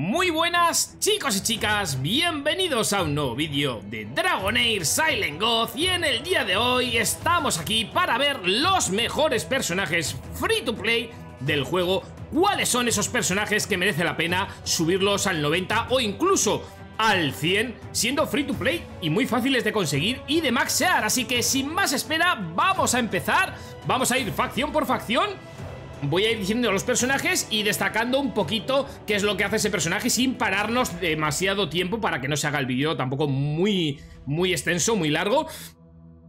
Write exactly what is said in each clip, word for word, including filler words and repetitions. Muy buenas chicos y chicas, bienvenidos a un nuevo vídeo de Dragonheir Silent Gods. Y en el día de hoy estamos aquí para ver los mejores personajes free to play del juego. ¿Cuáles son esos personajes que merece la pena subirlos al noventa o incluso al cien, siendo free to play y muy fáciles de conseguir y de maxear? Así que sin más espera, vamos a empezar. Vamos a ir facción por facción. Voy a ir diciendo los personajes y destacando un poquito qué es lo que hace ese personaje sin pararnos demasiado tiempo para que no se haga el vídeo tampoco muy, muy extenso, muy largo.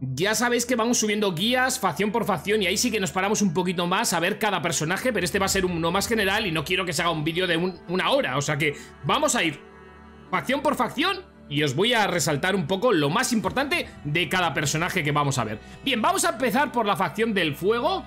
Ya sabéis que vamos subiendo guías facción por facción y ahí sí que nos paramos un poquito más a ver cada personaje, pero este va a ser uno más general y no quiero que se haga un vídeo de un, una hora. O sea que vamos a ir facción por facción y os voy a resaltar un poco lo más importante de cada personaje que vamos a ver. Bien, vamos a empezar por la facción del fuego.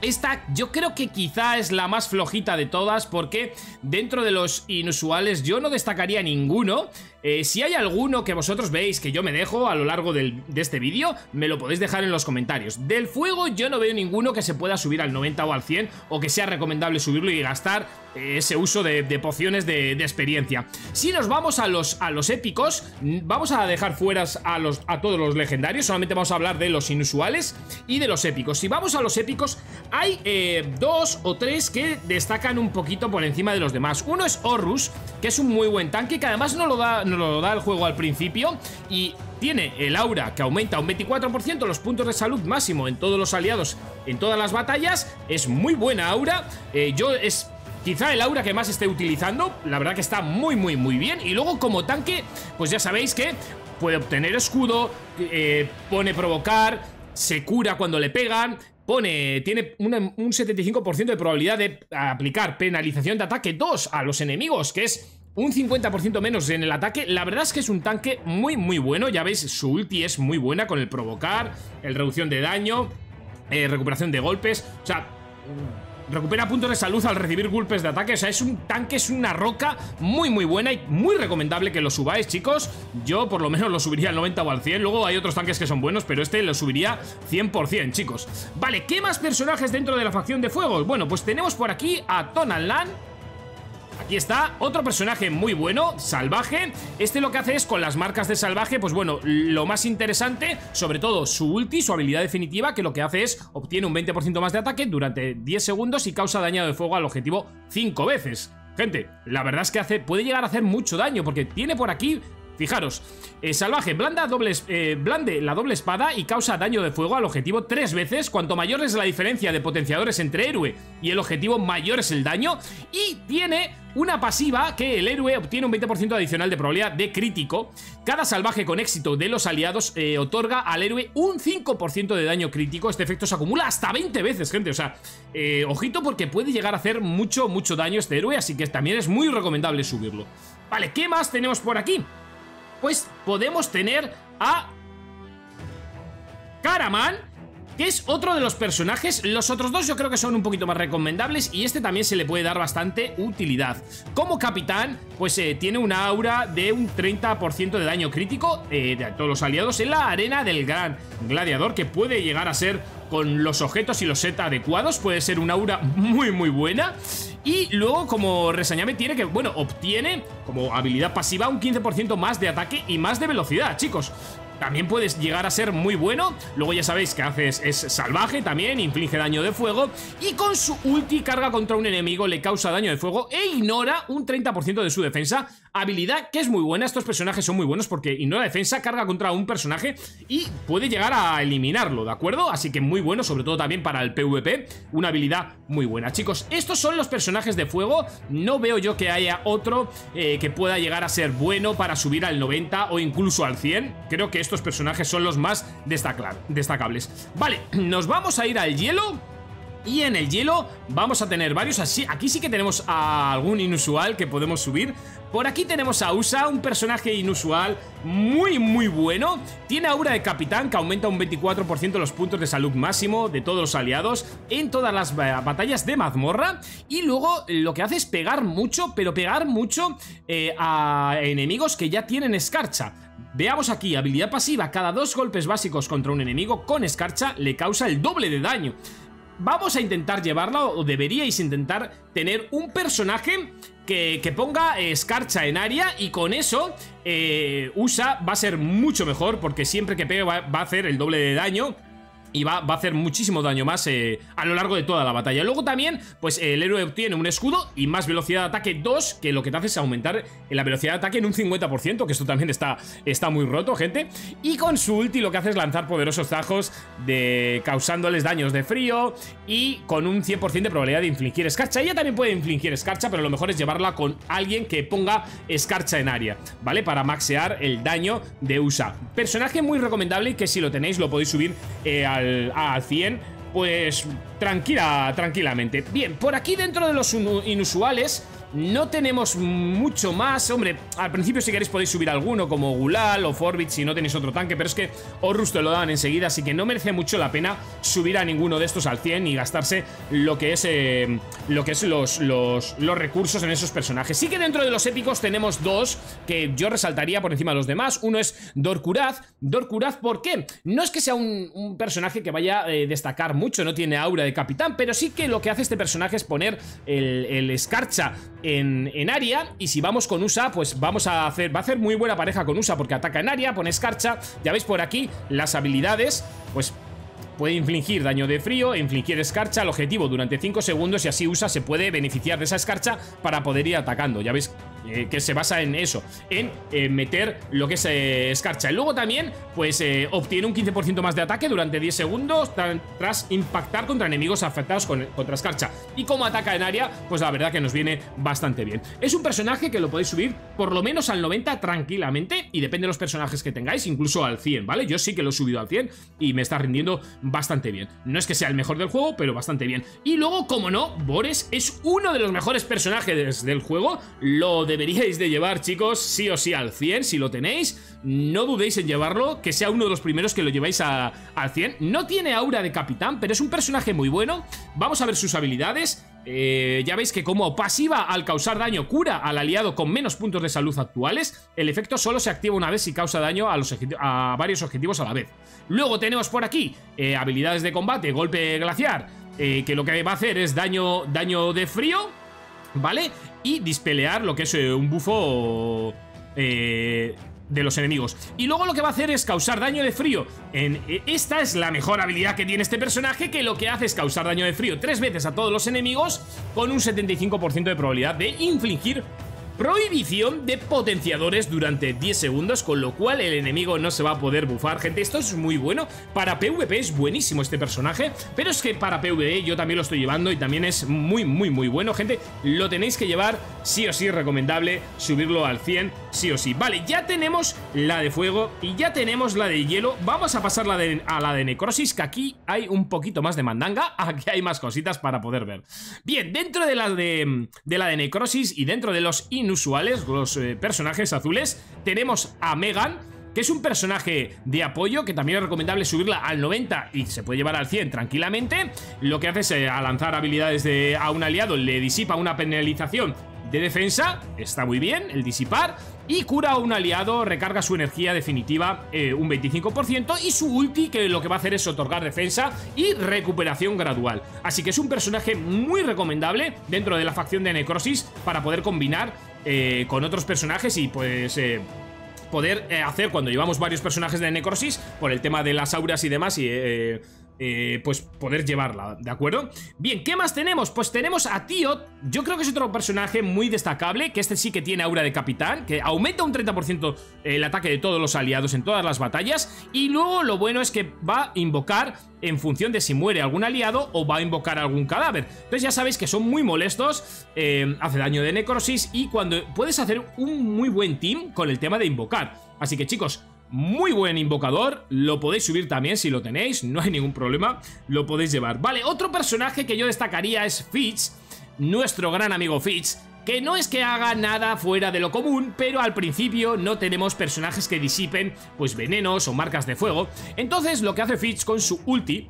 Esta yo creo que quizá es la más flojita de todas, porque dentro de los inusuales yo no destacaría ninguno. eh, Si hay alguno que vosotros veis que yo me dejo a lo largo del, de este vídeo, me lo podéis dejar en los comentarios. Del fuego yo no veo ninguno que se pueda subir al noventa o al cien, o que sea recomendable subirlo y gastar eh, ese uso de, de pociones de, de experiencia. Si nos vamos a los, a los épicos, vamos a dejar fuera a, los, a todos los legendarios. Solamente vamos a hablar de los inusuales y de los épicos. Si vamos a los épicos, hay eh, dos o tres que destacan un poquito por encima de los demás. Uno es Horus, que es un muy buen tanque, que además no lo da, no lo da el juego al principio, y tiene el aura que aumenta un veinticuatro por ciento los puntos de salud máximo en todos los aliados, en todas las batallas. Es muy buena aura. eh, Yo es quizá el aura que más esté utilizando. La verdad que está muy muy muy bien. Y luego como tanque, pues ya sabéis que puede obtener escudo, eh, pone provocar, se cura cuando le pegan, pone, tiene una, un setenta y cinco por ciento de probabilidad de aplicar penalización de ataque dos a los enemigos, que es un cincuenta por ciento menos en el ataque. La verdad es que es un tanque muy muy bueno. Ya veis, su ulti es muy buena con el provocar, el reducción de daño, eh, recuperación de golpes. O sea, recupera puntos de salud al recibir golpes de ataque. O sea, es un tanque, es una roca muy muy buena y muy recomendable que lo subáis, chicos. Yo por lo menos lo subiría al noventa o al cien. Luego hay otros tanques que son buenos, pero este lo subiría cien por cien, chicos. Vale, ¿qué más personajes dentro de la facción de fuego? Bueno, pues tenemos por aquí a Tonalán. Aquí está, otro personaje muy bueno, salvaje. Este lo que hace es, con las marcas de salvaje, pues bueno, lo más interesante, sobre todo su ulti, su habilidad definitiva, que lo que hace es, obtiene un veinte por ciento más de ataque durante diez segundos y causa daño de fuego al objetivo cinco veces. Gente, la verdad es que hace, puede llegar a hacer mucho daño, porque tiene por aquí, fijaros, eh, salvaje, blanda doble, eh, blande la doble espada y causa daño de fuego al objetivo tres veces. Cuanto mayor es la diferencia de potenciadores entre héroe y el objetivo, mayor es el daño. Y tiene una pasiva que el héroe obtiene un veinte por ciento adicional de probabilidad de crítico. Cada salvaje con éxito de los aliados eh, otorga al héroe un cinco por ciento de daño crítico. Este efecto se acumula hasta veinte veces, gente. O sea, eh, ojito, porque puede llegar a hacer mucho, mucho daño este héroe, así que también es muy recomendable subirlo. Vale, ¿qué más tenemos por aquí? Pues podemos tener a Karaman, que es otro de los personajes. Los otros dos yo creo que son un poquito más recomendables, y este también se le puede dar bastante utilidad. Como capitán, pues eh, tiene una aura de un treinta por ciento de daño crítico eh, de todos los aliados en la arena del gran gladiador, que puede llegar a ser, con los objetos y los set adecuados, puede ser una aura muy muy buena. Y luego, como reseñame, tiene que, bueno, obtiene como habilidad pasiva un quince por ciento más de ataque y más de velocidad, chicos. También puedes llegar a ser muy bueno. Luego ya sabéis que haces, es salvaje también, inflige daño de fuego, y con su ulti carga contra un enemigo, le causa daño de fuego e ignora un treinta por ciento de su defensa. Habilidad que es muy buena. Estos personajes son muy buenos porque ignora defensa, carga contra un personaje y puede llegar a eliminarlo, ¿de acuerdo? Así que muy bueno, sobre todo también para el PvP. Una habilidad muy buena, chicos. Estos son los personajes de fuego. No veo yo que haya otro eh, que pueda llegar a ser bueno para subir al noventa o incluso al cien. Creo que estos personajes son los más destacables. Vale, nos vamos a ir al hielo. Y en el hielo vamos a tener varios. Así, aquí sí que tenemos a algún inusual que podemos subir. Por aquí tenemos a Usa, un personaje inusual muy muy bueno. Tiene aura de capitán que aumenta un veinticuatro por ciento los puntos de salud máximo de todos los aliados en todas las batallas de mazmorra. Y luego lo que hace es pegar mucho, pero pegar mucho eh, a enemigos que ya tienen escarcha. Veamos aquí, habilidad pasiva, cada dos golpes básicos contra un enemigo con escarcha le causa el doble de daño. vamos a intentar llevarla, o deberíais intentar tener un personaje que, que ponga escarcha en área, y con eso eh, Usa va a ser mucho mejor, porque siempre que pegue va, va a hacer el doble de daño. Y va, va a hacer muchísimo daño más eh, a lo largo de toda la batalla. Luego también, pues el héroe obtiene un escudo y más velocidad de ataque dos, que lo que te hace es aumentar la velocidad de ataque en un cincuenta por ciento, que esto también está, está muy roto, gente. Y con su ulti lo que hace es lanzar poderosos tajos de, causándoles daños de frío, y con un cien por ciento de probabilidad de infligir escarcha. Ella también puede infligir escarcha, pero lo mejor es llevarla con alguien que ponga escarcha en área, ¿vale? Para maxear el daño de Usa. Personaje muy recomendable, que si lo tenéis lo podéis subir eh, a al cien, pues tranquila, tranquilamente. Bien, por aquí dentro de los inusuales no tenemos mucho más. Hombre, al principio si queréis podéis subir alguno, como Gulal o Forbit si no tenéis otro tanque, pero es que Horus te lo dan enseguida, así que no merece mucho la pena subir a ninguno de estos al cien y gastarse lo que es eh, lo que es los, los, los recursos en esos personajes. Sí que dentro de los épicos tenemos dos que yo resaltaría por encima de los demás. Uno es Dorcuraz. Dorcuraz, ¿por qué? No es que sea un, un personaje que vaya a eh, destacar mucho, no tiene aura de capitán, pero sí que lo que hace este personaje es poner el, el escarcha En, en área, y si vamos con Usa, pues vamos a hacer, va a hacer muy buena pareja con Usa, porque ataca en área, pone escarcha. Ya veis por aquí las habilidades, pues puede infligir daño de frío, infligir escarcha al objetivo durante cinco segundos, y así Usa se puede beneficiar de esa escarcha para poder ir atacando. Ya veis eh, que se basa en eso, en eh, meter lo que es eh, escarcha. Luego también, pues eh, obtiene un quince por ciento más de ataque durante diez segundos tras impactar contra enemigos afectados con, contra escarcha. Y como ataca en área, pues la verdad que nos viene bastante bien. Es un personaje que lo podéis subir por lo menos al noventa tranquilamente, y depende de los personajes que tengáis, incluso al cien, ¿vale? Yo sí que lo he subido al cien y me está rindiendo bastante bien. No es que sea el mejor del juego, pero bastante bien. Y luego, como no, Boris es uno de los mejores personajes del juego. Lo deberíais de llevar, chicos, sí o sí al cien. Si lo tenéis, no dudéis en llevarlo, que sea uno de los primeros que lo lleváis a, al cien. No tiene aura de capitán, pero es un personaje muy bueno. Vamos a ver sus habilidades. Eh, ya veis que como pasiva, al causar daño, cura al aliado con menos puntos de salud actuales. El efecto solo se activa una vez si causa daño a, los a varios objetivos a la vez. Luego tenemos por aquí eh, habilidades de combate, golpe glaciar, eh, que lo que va a hacer es daño, daño de frío, ¿vale? Y dispelear lo que es eh, un bufo eh, de los enemigos. Y luego lo que va a hacer es causar daño de frío. En, esta es la mejor habilidad que tiene este personaje, que lo que hace es causar daño de frío tres veces a todos los enemigos, con un setenta y cinco por ciento de probabilidad de infligir prohibición de potenciadores durante diez segundos, con lo cual el enemigo no se va a poder bufar, gente. Esto es muy bueno. Para PvP es buenísimo este personaje, pero es que para PvE yo también lo estoy llevando y también es muy, muy, muy bueno, gente. Lo tenéis que llevar sí o sí, recomendable subirlo al cien sí o sí. Vale, ya tenemos la de fuego y ya tenemos la de hielo. Vamos a pasar la de, a la de necrosis, que aquí hay un poquito más de mandanga, aquí hay más cositas para poder ver. Bien, dentro de la de, de, la de necrosis y dentro de los in inusuales, los eh, personajes azules, tenemos a Megan, que es un personaje de apoyo que también es recomendable subirla al noventa y se puede llevar al cien tranquilamente. Lo que hace es eh, al lanzar habilidades de, a un aliado, le disipa una penalización de defensa, está muy bien el disipar, y cura a un aliado, recarga su energía definitiva eh, un veinticinco por ciento, y su ulti, que lo que va a hacer es otorgar defensa y recuperación gradual. Así que es un personaje muy recomendable dentro de la facción de necrosis para poder combinar eh, con otros personajes y pues... Eh, poder eh, hacer cuando llevamos varios personajes de necrosis, por el tema de las auras y demás, y... Eh, Eh, pues poder llevarla, ¿de acuerdo? Bien, ¿qué más tenemos? Pues tenemos a Tíot. Yo creo que es otro personaje muy destacable, que este sí que tiene aura de capitán, que aumenta un treinta por ciento el ataque de todos los aliados en todas las batallas. Y luego lo bueno es que va a invocar en función de si muere algún aliado o va a invocar algún cadáver. Entonces ya sabéis que son muy molestos, eh, hace daño de necrosis, y cuando puedes hacer un muy buen team con el tema de invocar. Así que, chicos, muy buen invocador, lo podéis subir también si lo tenéis, no hay ningún problema, lo podéis llevar. Vale, otro personaje que yo destacaría es Fitch, nuestro gran amigo Fitch, que no es que haga nada fuera de lo común, pero al principio no tenemos personajes que disipen pues venenos o marcas de fuego. Entonces lo que hace Fitch con su ulti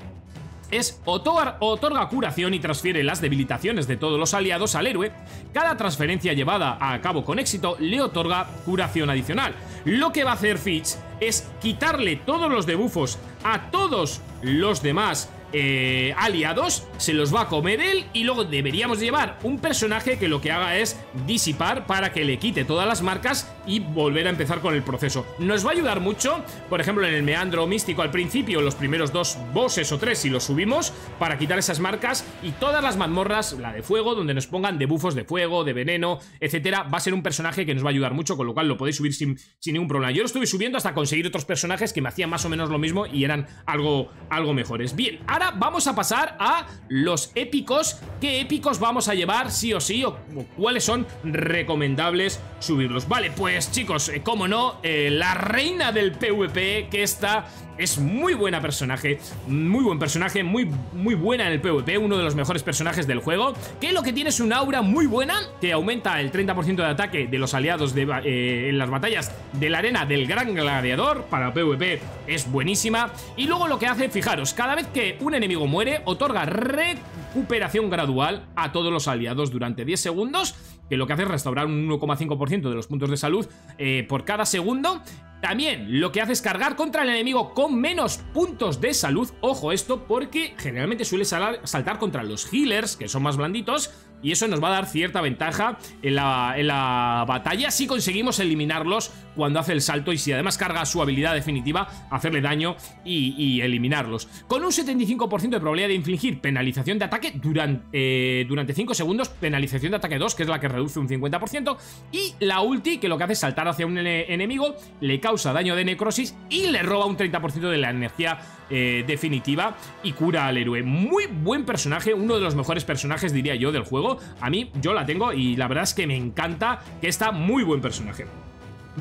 es otor- otorga curación y transfiere las debilitaciones de todos los aliados al héroe. Cada transferencia llevada a cabo con éxito le otorga curación adicional. Lo que va a hacer Fitch es quitarle todos los debufos a todos los demás eh, aliados, se los va a comer él, y luego deberíamos llevar un personaje que lo que haga es disipar para que le quite todas las marcas y volver a empezar con el proceso. Nos va a ayudar mucho, por ejemplo, en el meandro místico al principio, los primeros dos bosses o tres, si los subimos, para quitar esas marcas, y todas las mazmorras, la de fuego, donde nos pongan debuffos de fuego, de veneno, etcétera, va a ser un personaje que nos va a ayudar mucho, con lo cual lo podéis subir sin, sin ningún problema. Yo lo estuve subiendo hasta conseguir otros personajes que me hacían más o menos lo mismo y eran algo, algo mejores. Bien, ahora vamos a pasar a los épicos. ¿Qué épicos vamos a llevar sí o sí? O, o ¿cuáles son recomendables subirlos? Vale, pues chicos, eh, cómo no, eh, la reina del PvP, que está... Es muy buena personaje, muy buen personaje, muy, muy buena en el PvP, uno de los mejores personajes del juego, que lo que tiene es un aura muy buena, que aumenta el treinta por ciento de ataque de los aliados de, eh, en las batallas de la arena del gran gladiador, para PvP es buenísima, y luego lo que hace, fijaros, cada vez que un enemigo muere, otorga recuperación gradual a todos los aliados durante diez segundos, que lo que hace es restaurar un uno coma cinco por ciento de los puntos de salud eh, por cada segundo. También lo que hace es cargar contra el enemigo con menos puntos de salud. Ojo esto, porque generalmente suele saltar contra los healers, que son más blanditos, y eso nos va a dar cierta ventaja en la, en la batalla si conseguimos eliminarlos cuando hace el salto, y si además carga su habilidad definitiva, hacerle daño y, y eliminarlos. Con un setenta y cinco por ciento de probabilidad de infligir penalización de ataque durante, eh, durante cinco segundos, penalización de ataque dos, que es la que reduce un cincuenta por ciento, y la ulti, que lo que hace es saltar hacia un enemigo, le causa daño de necrosis y le roba un treinta por ciento de la energía eh, definitiva y cura al héroe. Muy buen personaje, uno de los mejores personajes, diría yo, del juego. A mí, yo la tengo y la verdad es que me encanta, que está muy buen personaje.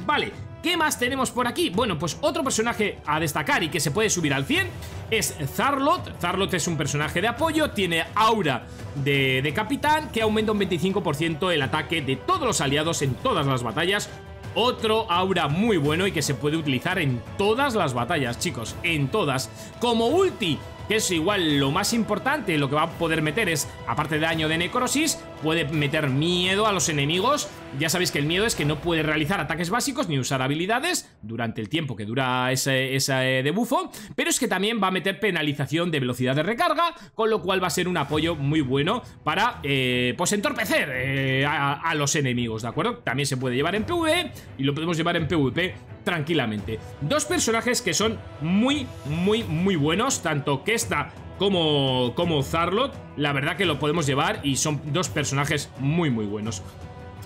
Vale, ¿qué más tenemos por aquí? Bueno, pues otro personaje a destacar y que se puede subir al cien es Zarloth. Zarloth es un personaje de apoyo, tiene aura de, de capitán, que aumenta un veinticinco por ciento el ataque de todos los aliados en todas las batallas. Otro aura muy bueno y que se puede utilizar en todas las batallas, chicos, en todas. Como ulti, que es igual lo más importante, lo que va a poder meter es, aparte de daño de necrosis, puede meter miedo a los enemigos. Ya sabéis que el miedo es que no puede realizar ataques básicos ni usar habilidades durante el tiempo que dura ese, ese debufo, pero es que también va a meter penalización de velocidad de recarga, con lo cual va a ser un apoyo muy bueno para, eh, pues, entorpecer eh, a, a los enemigos, ¿de acuerdo? También se puede llevar en PvE y lo podemos llevar en PvP tranquilamente. Dos personajes que son muy, muy, muy buenos, tanto Kesta como, como Zarloth. La verdad que lo podemos llevar y son dos personajes muy, muy buenos.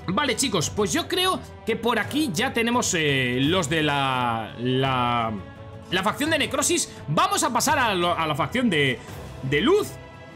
Vale, chicos, pues yo creo que por aquí ya tenemos eh, los de la, la... La facción de necrosis. Vamos a pasar a, lo, a la facción de, de luz,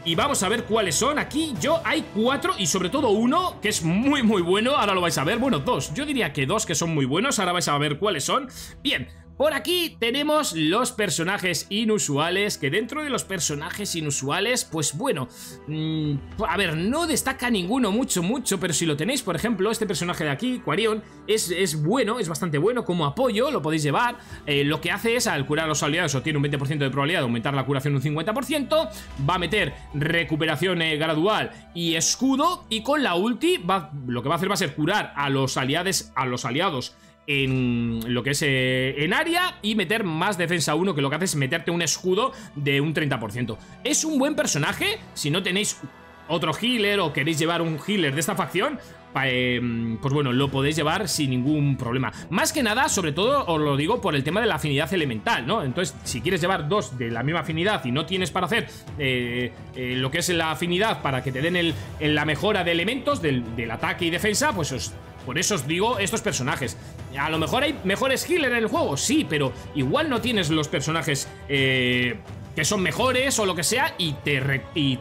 y vamos a ver cuáles son. Aquí yo hay cuatro, y sobre todo uno que es muy, muy bueno. Ahora lo vais a ver. Bueno, dos. Yo diría que dos que son muy buenos. Ahora vais a ver cuáles son. Bien. Por aquí tenemos los personajes inusuales, que dentro de los personajes inusuales, pues bueno, mmm, a ver, no destaca ninguno mucho, mucho, pero si lo tenéis, por ejemplo, este personaje de aquí, Quarión, es, es bueno, es bastante bueno como apoyo, lo podéis llevar. Eh, lo que hace es, al curar a los aliados, obtiene un veinte por ciento de probabilidad de aumentar la curación un cincuenta por ciento, va a meter recuperación eh, gradual y escudo, y con la ulti va, lo que va a hacer va a ser curar a los aliados, a los aliados, en lo que es eh, en área, y meter más defensa uno, que lo que hace es meterte un escudo de un treinta por ciento. Es un buen personaje. Si no tenéis otro healer o queréis llevar un healer de esta facción, eh, pues bueno, lo podéis llevar sin ningún problema. Más que nada, sobre todo, os lo digo por el tema de la afinidad elemental, ¿no? Entonces, si quieres llevar dos de la misma afinidad y no tienes para hacer eh, eh, lo que es la afinidad para que te den el, el, la mejora de elementos del, del ataque y defensa, pues os... Por eso os digo estos personajes. A lo mejor hay mejores healers en el juego, sí, pero igual no tienes los personajes eh, que son mejores o lo que sea, y te... Re y,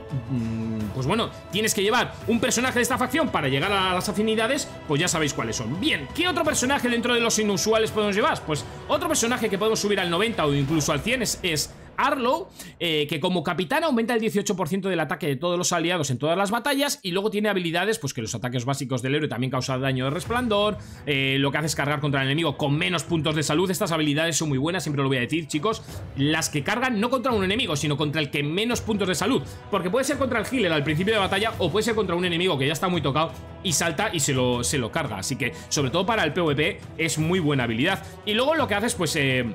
pues bueno, tienes que llevar un personaje de esta facción para llegar a las afinidades, pues ya sabéis cuáles son. Bien, ¿qué otro personaje dentro de los inusuales podemos llevar? Pues otro personaje que podemos subir al noventa o incluso al cien es... es Arlo, eh, que como capitán aumenta el dieciocho por ciento del ataque de todos los aliados en todas las batallas, y luego tiene habilidades, pues que los ataques básicos del héroe también causan daño de resplandor, eh, lo que hace es cargar contra el enemigo con menos puntos de salud. Estas habilidades son muy buenas, siempre lo voy a decir, chicos, las que cargan no contra un enemigo, sino contra el que menos puntos de salud, porque puede ser contra el healer al principio de batalla, o puede ser contra un enemigo que ya está muy tocado y salta y se lo, se lo carga, así que sobre todo para el PvP es muy buena habilidad. Y luego lo que hace es pues... Eh,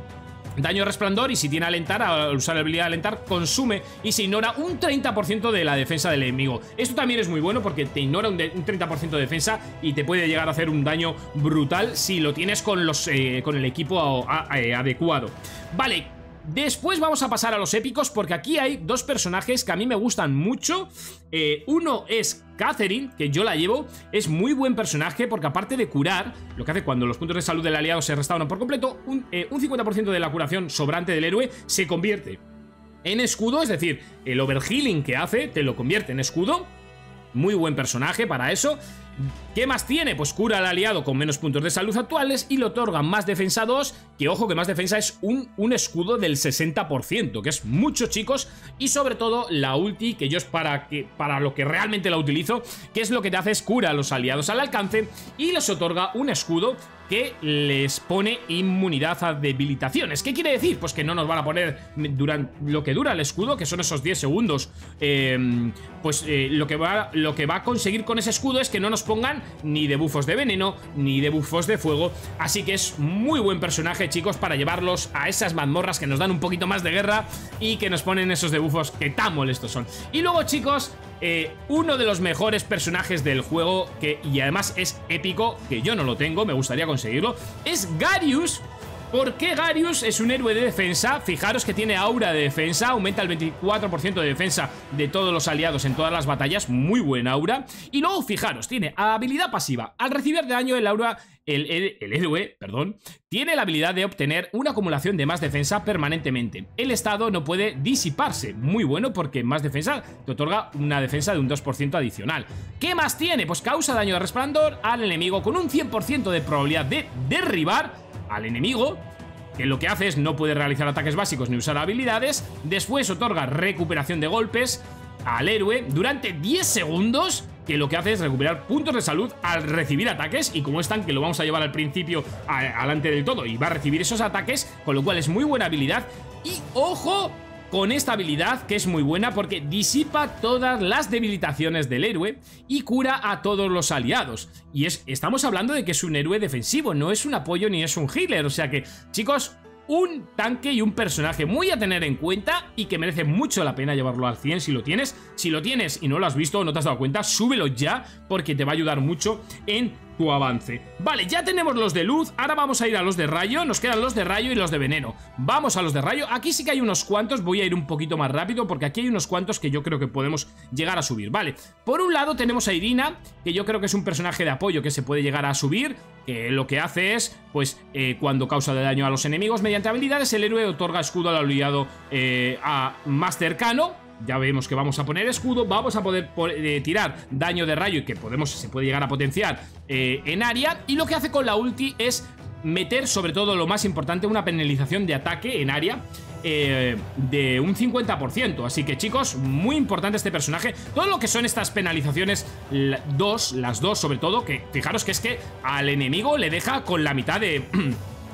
daño resplandor, y si tiene alentar, al usar la habilidad de alentar, consume y se ignora un treinta por ciento de la defensa del enemigo. Esto también es muy bueno porque te ignora un, de, un treinta por ciento de defensa y te puede llegar a hacer un daño brutal si lo tienes con, los, eh, con el equipo a, a, eh, adecuado. Vale, después vamos a pasar a los épicos porque aquí hay dos personajes que a mí me gustan mucho. Eh, uno es Catherine, que yo la llevo, es muy buen personaje porque aparte de curar, lo que hace cuando los puntos de salud del aliado se restauran por completo, un, eh, un cincuenta por ciento de la curación sobrante del héroe se convierte en escudo, es decir, el overhealing que hace te lo convierte en escudo. Muy buen personaje para eso. ¿Qué más tiene? Pues cura al aliado con menos puntos de salud actuales y le otorga más defensa dos, que ojo que más defensa es un, un escudo del sesenta por ciento, que es mucho, chicos. Y sobre todo la ulti, que yo es para, que, para lo que realmente la utilizo, que es lo que te hace es cura a los aliados al alcance y les otorga un escudo que les pone inmunidad a debilitaciones. ¿Qué quiere decir? Pues que no nos van a poner durante lo que dura el escudo, que son esos diez segundos. Eh, pues eh, lo, que va, lo que va a conseguir con ese escudo es que no nos pongan ni debuffos de veneno, ni debuffos de fuego. Así que es muy buen personaje, chicos, para llevarlos a esas mazmorras que nos dan un poquito más de guerra y que nos ponen esos debuffos que tan molestos son. Y luego, chicos, Eh, uno de los mejores personajes del juego que, y además es épico, que yo no lo tengo, me gustaría conseguirlo, es Garius. ¿Por qué Garius es un héroe de defensa? Fijaros que tiene aura de defensa, aumenta el veinticuatro por ciento de defensa de todos los aliados en todas las batallas, muy buen aura. Y luego, fijaros, tiene habilidad pasiva. Al recibir daño, el aura... El, el, el héroe, perdón, tiene la habilidad de obtener una acumulación de más defensa permanentemente. El estado no puede disiparse. Muy bueno porque más defensa te otorga una defensa de un dos por ciento adicional. ¿Qué más tiene? Pues causa daño de resplandor al enemigo con un cien por ciento de probabilidad de derribar al enemigo, que lo que hace es no puede realizar ataques básicos ni usar habilidades. Después otorga recuperación de golpes al héroe durante diez segundos, que lo que hace es recuperar puntos de salud al recibir ataques, y como están, que lo vamos a llevar al principio adelante del todo, y va a recibir esos ataques, con lo cual es muy buena habilidad. Y ojo con esta habilidad, que es muy buena porque disipa todas las debilitaciones del héroe y cura a todos los aliados. Y es, estamos hablando de que es un héroe defensivo, no es un apoyo ni es un healer, o sea que, chicos, un tanque y un personaje muy a tener en cuenta y que merece mucho la pena llevarlo al cien si lo tienes. Si lo tienes y no lo has visto o no te has dado cuenta, súbelo ya porque te va a ayudar mucho en tu avance. Vale, ya tenemos los de luz, ahora vamos a ir a los de rayo, nos quedan los de rayo y los de veneno. Vamos a los de rayo, aquí sí que hay unos cuantos, voy a ir un poquito más rápido porque aquí hay unos cuantos que yo creo que podemos llegar a subir, vale. Por un lado tenemos a Irina, que yo creo que es un personaje de apoyo que se puede llegar a subir, que lo que hace es, pues, eh, cuando causa daño a los enemigos mediante habilidades, el héroe otorga escudo al aliado eh, a más cercano. Ya vemos que vamos a poner escudo, vamos a poder eh, tirar daño de rayo y que podemos, se puede llegar a potenciar eh, en área. Y lo que hace con la ulti es meter, sobre todo lo más importante, una penalización de ataque en área eh, de un cincuenta por ciento. Así que, chicos, muy importante este personaje. Todo lo que son estas penalizaciones la, dos, las dos sobre todo, que fijaros que es que al enemigo le deja con la mitad de...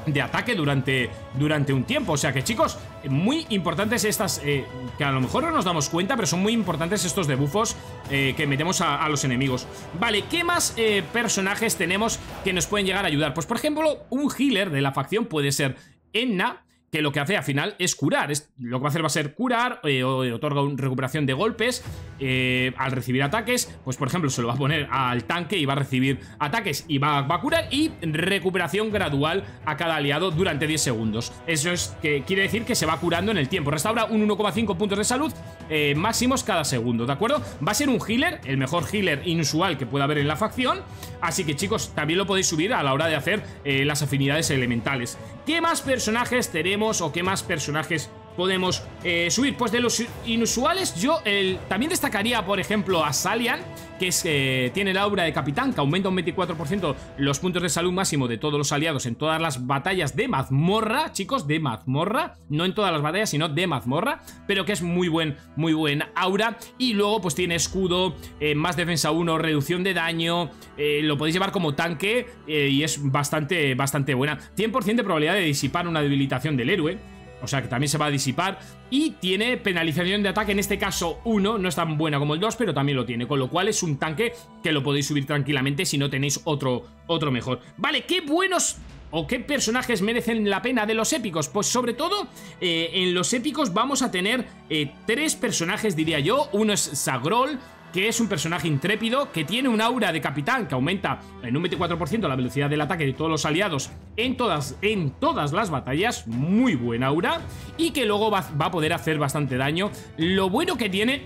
de ataque durante, durante un tiempo. O sea que, chicos, muy importantes estas eh, que a lo mejor no nos damos cuenta, pero son muy importantes estos debuffos eh, que metemos a, a los enemigos. Vale, ¿qué más eh, personajes tenemos que nos pueden llegar a ayudar? Pues, por ejemplo, un healer de la facción puede ser Enna, que lo que hace al final es curar. Es, lo que va a hacer va a ser curar, eh, otorga una recuperación de golpes eh, al recibir ataques. Pues, por ejemplo, se lo va a poner al tanque y va a recibir ataques y va, va a curar, y recuperación gradual a cada aliado durante diez segundos. Eso es que quiere decir que se va curando en el tiempo. Restaura un uno coma cinco puntos de salud eh, máximos cada segundo, ¿de acuerdo? Va a ser un healer, el mejor healer inusual que pueda haber en la facción. Así que, chicos, también lo podéis subir a la hora de hacer eh, las afinidades elementales. ¿Qué más personajes tenemos? O qué más personajes podemos eh, subir, pues de los inusuales yo el, también destacaría, por ejemplo, a Salian, que es, eh, tiene el aura de capitán, que aumenta un veinticuatro por ciento los puntos de salud máximo de todos los aliados en todas las batallas de mazmorra, chicos, de mazmorra, no en todas las batallas, sino de mazmorra, pero que es muy buen, muy buen aura. Y luego pues tiene escudo, eh, más defensa uno, reducción de daño, eh, lo podéis llevar como tanque eh, y es bastante, bastante buena. cien por ciento de probabilidad de disipar una debilitación del héroe, o sea que también se va a disipar, y tiene penalización de ataque, en este caso uno, no es tan buena como el dos, pero también lo tiene, con lo cual es un tanque que lo podéis subir tranquilamente si no tenéis otro, otro mejor. Vale, qué buenos... o qué personajes merecen la pena de los épicos. Pues sobre todo eh, en los épicos vamos a tener eh, tres personajes, diría yo. Uno es Sagrol, que es un personaje intrépido, que tiene un aura de capitán que aumenta en un veinticuatro por ciento la velocidad del ataque de todos los aliados en todas, en todas las batallas. Muy buen aura, y que luego va, va a poder hacer bastante daño. Lo bueno que tiene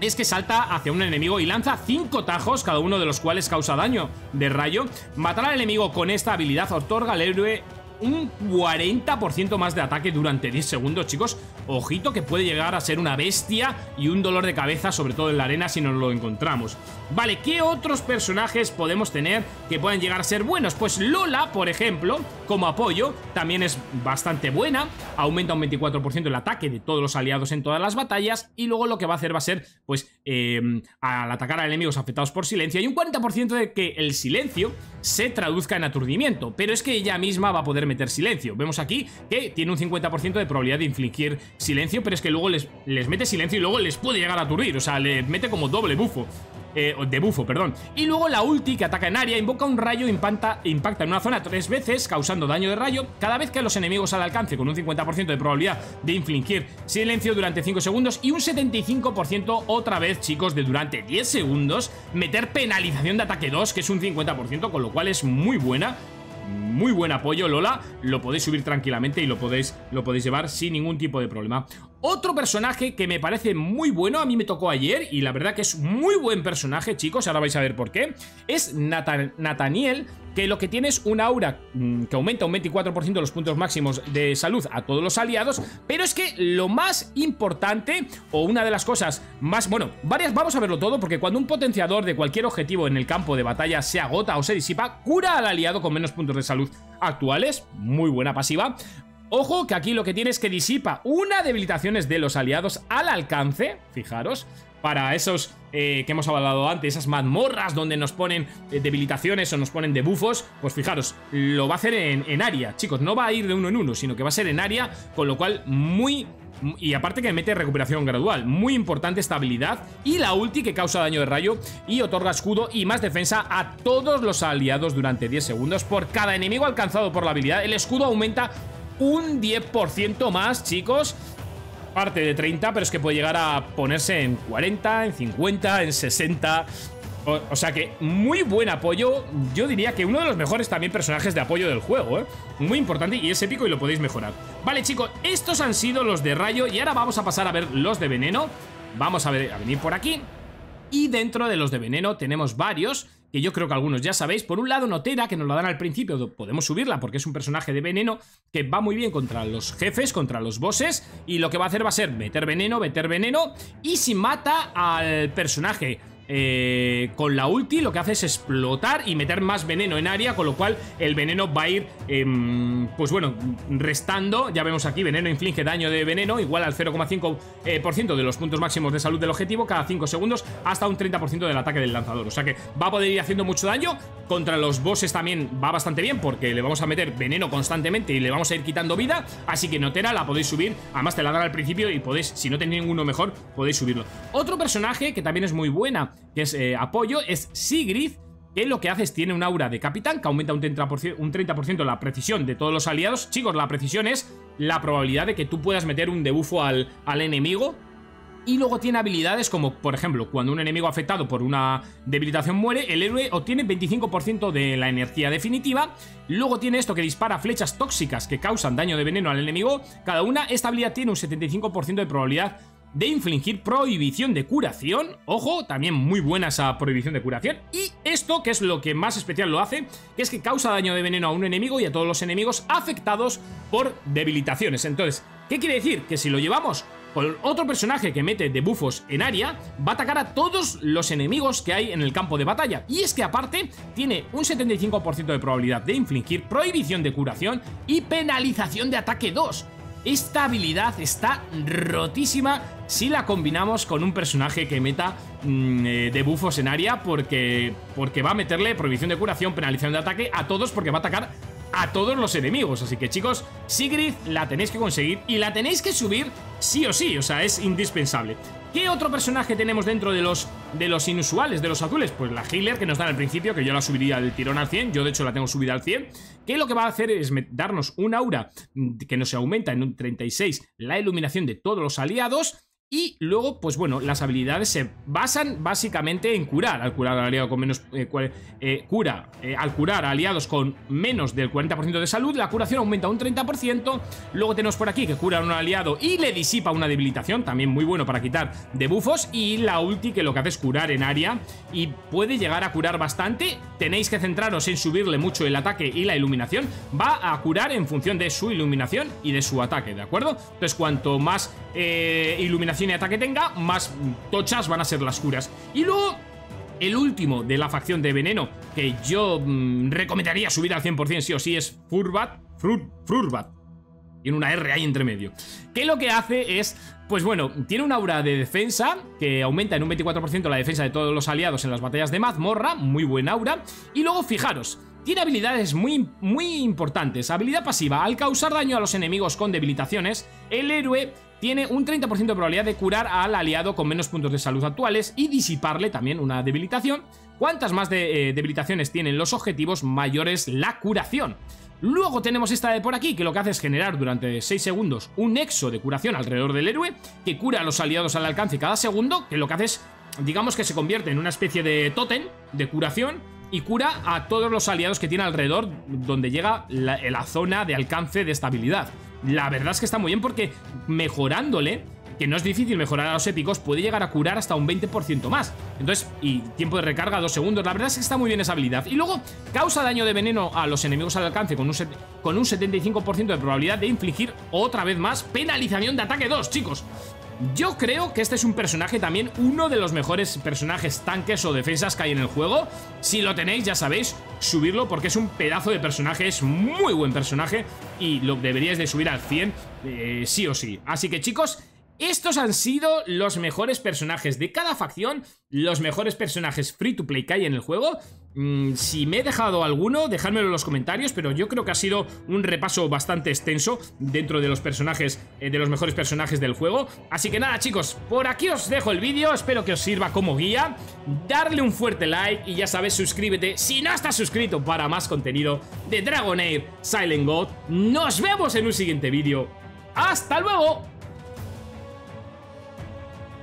es que salta hacia un enemigo y lanza cinco tajos, cada uno de los cuales causa daño de rayo. Matar al enemigo con esta habilidad otorga al héroe un cuarenta por ciento más de ataque durante diez segundos, chicos. Ojito, que puede llegar a ser una bestia y un dolor de cabeza, sobre todo en la arena, si nos lo encontramos. Vale, ¿qué otros personajes podemos tener que puedan llegar a ser buenos? Pues Lola, por ejemplo, como apoyo, también es bastante buena. Aumenta un veinticuatro por ciento el ataque de todos los aliados en todas las batallas. Y luego lo que va a hacer va a ser, pues, eh, al atacar a enemigos afectados por silencio, hay un cuarenta por ciento de que el silencio se traduzca en aturdimiento. Pero es que ella misma va a poder meter silencio. Vemos aquí que tiene un cincuenta por ciento de probabilidad de infligir silencio, pero es que luego les, les mete silencio y luego les puede llegar a aturdir, o sea, les mete como doble bufo, eh, de bufo, perdón. Y luego la ulti, que ataca en área, invoca un rayo, impacta, impacta en una zona tres veces, causando daño de rayo cada vez que los enemigos al alcance, con un cincuenta por ciento de probabilidad de infligir silencio durante cinco segundos y un setenta y cinco por ciento otra vez, chicos, de durante diez segundos, meter penalización de ataque dos, que es un cincuenta por ciento, con lo cual es muy buena. Muy buen apoyo, Lola. Lo podéis subir tranquilamente y lo podéis, lo podéis llevar sin ningún tipo de problema. Otro personaje que me parece muy bueno, a mí me tocó ayer, y la verdad que es muy buen personaje, chicos, ahora vais a ver por qué, es Nathaniel, que lo que tiene es un aura que aumenta un veinticuatro por ciento de los puntos máximos de salud a todos los aliados. Pero es que lo más importante, o una de las cosas más, bueno, varias, vamos a verlo todo, porque cuando un potenciador de cualquier objetivo en el campo de batalla se agota o se disipa, cura al aliado con menos puntos de salud actuales. Muy buena pasiva. Ojo, que aquí lo que tiene es que disipa una debilitaciones de los aliados al alcance, fijaros, para esos eh, que hemos hablado antes, esas mazmorras donde nos ponen eh, debilitaciones o nos ponen debufos. Pues fijaros, lo va a hacer en, en área, chicos, no va a ir de uno en uno, sino que va a ser en área, con lo cual muy... Y aparte que mete recuperación gradual, muy importante esta habilidad. Y la ulti, que causa daño de rayo y otorga escudo y más defensa a todos los aliados durante diez segundos. Por cada enemigo alcanzado por la habilidad, el escudo aumenta un diez por ciento más, chicos. Parte de treinta, pero es que puede llegar a ponerse en cuarenta, en cincuenta, en sesenta. O, o sea que muy buen apoyo. Yo diría que uno de los mejores también personajes de apoyo del juego, ¿eh? Muy importante, y es épico y lo podéis mejorar. Vale, chicos, estos han sido los de rayo, y ahora vamos a pasar a ver los de veneno. Vamos a, ver, a venir por aquí. Y dentro de los de veneno tenemos varios que yo creo que algunos ya sabéis. Por un lado, Notera, que nos la dan al principio, podemos subirla porque es un personaje de veneno que va muy bien contra los jefes, contra los bosses, y lo que va a hacer va a ser meter veneno, meter veneno, y si mata al personaje eh, con la ulti, lo que hace es explotar y meter más veneno en área, con lo cual el veneno va a ir, eh, pues bueno, restando. Ya vemos aquí, veneno inflige daño de veneno igual al cero coma cinco por ciento eh, por ciento de los puntos máximos de salud del objetivo cada cinco segundos, hasta un treinta por ciento del ataque del lanzador. O sea que va a poder ir haciendo mucho daño. Contra los bosses también va bastante bien, porque le vamos a meter veneno constantemente y le vamos a ir quitando vida. Así que Notera la podéis subir, además te la dan al principio y podéis, si no tenéis ninguno mejor, podéis subirlo. Otro personaje que también es muy buena, que es eh, apoyo, es Sigrid, que lo que hace es tiene un aura de capitán que aumenta un treinta por ciento, un treinta por ciento la precisión de todos los aliados. Chicos, la precisión es la probabilidad de que tú puedas meter un debufo al, al enemigo. Y luego tiene habilidades como, por ejemplo, cuando un enemigo afectado por una debilitación muere, el héroe obtiene veinticinco por ciento de la energía definitiva. Luego tiene esto, que dispara flechas tóxicas que causan daño de veneno al enemigo cada una. Esta habilidad tiene un setenta y cinco por ciento de probabilidad de infligir prohibición de curación. Ojo, también muy buena esa prohibición de curación. Y esto, que es lo que más especial lo hace, que es que causa daño de veneno a un enemigo y a todos los enemigos afectados por debilitaciones. Entonces, ¿qué quiere decir? Que si lo llevamos con otro personaje que mete debuffos en área, va a atacar a todos los enemigos que hay en el campo de batalla. Y es que aparte tiene un setenta y cinco por ciento de probabilidad de infligir prohibición de curación y penalización de ataque dos. Esta habilidad está rotísima si la combinamos con un personaje que meta mmm, debufos en área, porque, porque va a meterle prohibición de curación, penalización de ataque a todos, porque va a atacar a todos los enemigos. Así que, chicos, Sigrid la tenéis que conseguir y la tenéis que subir sí o sí, o sea, es indispensable. ¿Qué otro personaje tenemos dentro de los, de los inusuales, de los azules? Pues la healer que nos dan al principio, que yo la subiría del tirón al cien. Yo de hecho la tengo subida al cien. Que lo que va a hacer es darnos un aura que nos aumenta en un treinta y seis la iluminación de todos los aliados. Y luego, pues bueno, las habilidades se basan básicamente en curar. Al curar al aliado con menos eh, eh, cura, eh, al curar a aliados con menos del cuarenta por ciento de salud, la curación aumenta un treinta por ciento. Luego tenemos por aquí que cura a un aliado y le disipa una debilitación, también muy bueno para quitar debuffos. Y la ulti, que lo que hace es curar en área y puede llegar a curar bastante. Tenéis que centraros en subirle mucho el ataque y la iluminación. Va a curar en función de su iluminación y de su ataque, ¿de acuerdo? Entonces cuanto más eh, iluminación y ataque tenga, más tochas van a ser las curas. Y luego el último de la facción de veneno que yo mmm, recomendaría subir al cien por cien sí o sí es Furbat. Fur, Furbat. Tiene una R ahí entre medio. Que lo que hace es, pues bueno, tiene un aura de defensa que aumenta en un veinticuatro por ciento la defensa de todos los aliados en las batallas de mazmorra. Muy buen aura. Y luego fijaros, tiene habilidades muy, muy importantes. Habilidad pasiva: al causar daño a los enemigos con debilitaciones, el héroe tiene un treinta por ciento de probabilidad de curar al aliado con menos puntos de salud actuales y disiparle también una debilitación. Cuantas más de, eh, debilitaciones tienen los objetivos, mayor es la curación. Luego tenemos esta de por aquí, que lo que hace es generar durante seis segundos un nexo de curación alrededor del héroe, que cura a los aliados al alcance cada segundo, que lo que hace es, digamos que se convierte en una especie de tótem de curación y cura a todos los aliados que tiene alrededor donde llega la, la zona de alcance de esta habilidad. La verdad es que está muy bien porque mejorándole, que no es difícil mejorar a los épicos, puede llegar a curar hasta un veinte por ciento más. Entonces, y tiempo de recarga dos segundos. La verdad es que está muy bien esa habilidad. Y luego causa daño de veneno a los enemigos al alcance con un, con un setenta y cinco por ciento de probabilidad de infligir otra vez más penalización de ataque dos, chicos. Yo creo que este es un personaje también, uno de los mejores personajes tanques o defensas que hay en el juego. Si lo tenéis, ya sabéis, subirlo porque es un pedazo de personaje, es muy buen personaje y lo deberíais de subir al cien eh, sí o sí. Así que chicos, estos han sido los mejores personajes de cada facción, los mejores personajes free to play que hay en el juego. Mm, si me he dejado alguno, dejádmelo en los comentarios, pero yo creo que ha sido un repaso bastante extenso dentro de los personajes, eh, de los mejores personajes del juego. Así que nada, chicos, por aquí os dejo el vídeo, espero que os sirva como guía. Darle un fuerte like y ya sabes, suscríbete si no estás suscrito para más contenido de Dragonheir: Silent Gods. Nos vemos en un siguiente vídeo. ¡Hasta luego!